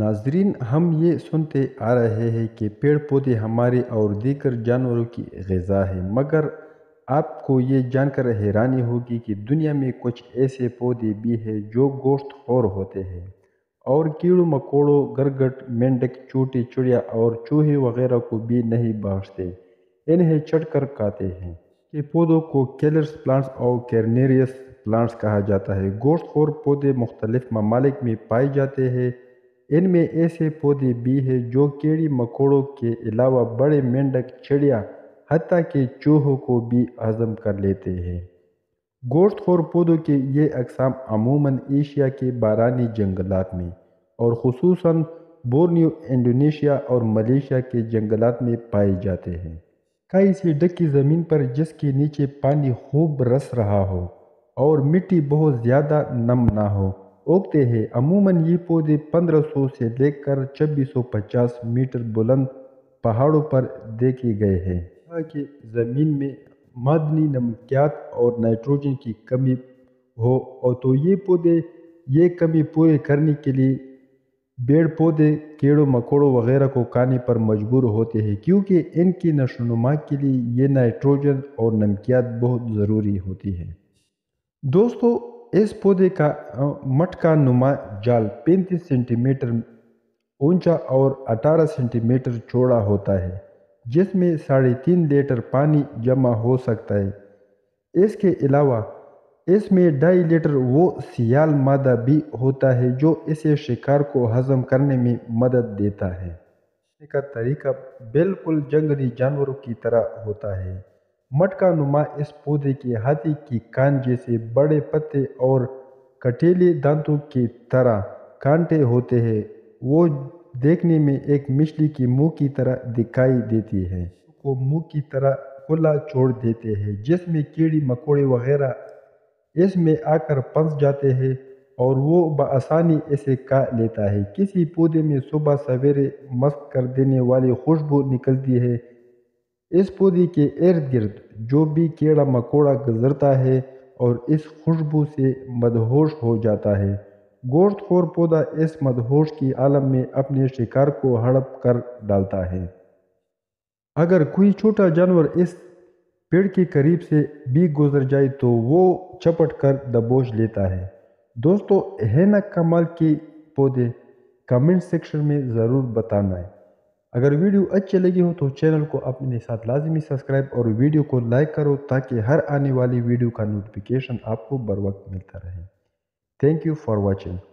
नाजरीन, हम ये सुनते आ रहे हैं कि पेड़ पौधे हमारे और दीगर जानवरों की ग़िज़ा है, मगर आपको ये जानकर हैरानी होगी कि दुनिया में कुछ ऐसे पौधे भी हैं जो गोश्तखोर होते हैं और कीड़ों मकोड़ों, गरगट, मेंढक, चूटी, चिड़िया और चूहे वगैरह को भी नहीं बख्शते, इन्हें चटकर खाते हैं। ये पौधों को कैलर्स प्लांट्स और कैरनेरियस प्लांट्स कहा जाता है। गोश्तखोर पौधे मुख्तलिफ ममालिक में पाए जाते हैं। इनमें ऐसे पौधे भी हैं जो कीड़ी मकोड़ों के अलावा बड़े मेंढक, चिड़िया, हत्ता के चूहों को भी हजम कर लेते हैं। गोश्तखोर पौधों के ये अकसाम अमूमन एशिया के बारानी जंगलात में और ख़ुसूसन बोर्नियो, इंडोनेशिया और मलेशिया के जंगलात में पाए जाते हैं। काई से ढकी ज़मीन पर जिसके नीचे पानी खूब रस रहा हो और मिट्टी बहुत ज़्यादा नम ना हो, उगते हैं। अमूमन ये पौधे 1500 से लेकर 2650 मीटर बुलंद पहाड़ों पर देखे गए हैं, ताकि ज़मीन में मदनी नमकियात और नाइट्रोजन की कमी हो और तो ये पौधे ये कमी पूरी करने के लिए पेड़ पौधे कीड़ों मकोड़ों वगैरह को खाने पर मजबूर होते हैं, क्योंकि इनकी नशोनुमा के लिए ये नाइट्रोजन और नमकियात बहुत ज़रूरी होती है। दोस्तों, इस पौधे का मटका नुमा जाल 35 सेंटीमीटर ऊंचा और 18 सेंटीमीटर चौड़ा होता है, जिसमें 3.5 लीटर पानी जमा हो सकता है। इसके अलावा इसमें 2.5 लीटर वो सियाल मादा भी होता है जो इसे शिकार को हजम करने में मदद देता है। इसका तरीका बिल्कुल जंगली जानवरों की तरह होता है। मटका नुमा इस पौधे के हाथी की कान जैसे बड़े पत्ते और कटीले दांतों की तरह कांटे होते हैं। वो देखने में एक मछली की मुंह की तरह दिखाई देती है, को मुंह की तरह खुला छोड़ देते हैं, जिसमें कीड़ी मकोड़े वगैरह इसमें आकर फंस जाते हैं और वो बआसानी इसे खा लेता है। किसी पौधे में सुबह सवेरे मस्त कर देने वाली खुशबू निकलती है। इस पौधे के इर्द गिर्द जो भी कीड़ा मकोड़ा गुजरता है और इस खुशबू से मदहोश हो जाता है। गोश्तखोर पौधा इस मदहोश की आलम में अपने शिकार को हड़प कर डालता है। अगर कोई छोटा जानवर इस पेड़ के करीब से भी गुजर जाए तो वो चपट कर दबोच लेता है। दोस्तों, है ना कमाल के पौधे? कमेंट सेक्शन में ज़रूर बताना है। अगर वीडियो अच्छी लगी हो तो चैनल को अपने साथ लाजमी सब्सक्राइब और वीडियो को लाइक करो, ताकि हर आने वाली वीडियो का नोटिफिकेशन आपको बर वक्त मिलता रहे। Thank you for watching.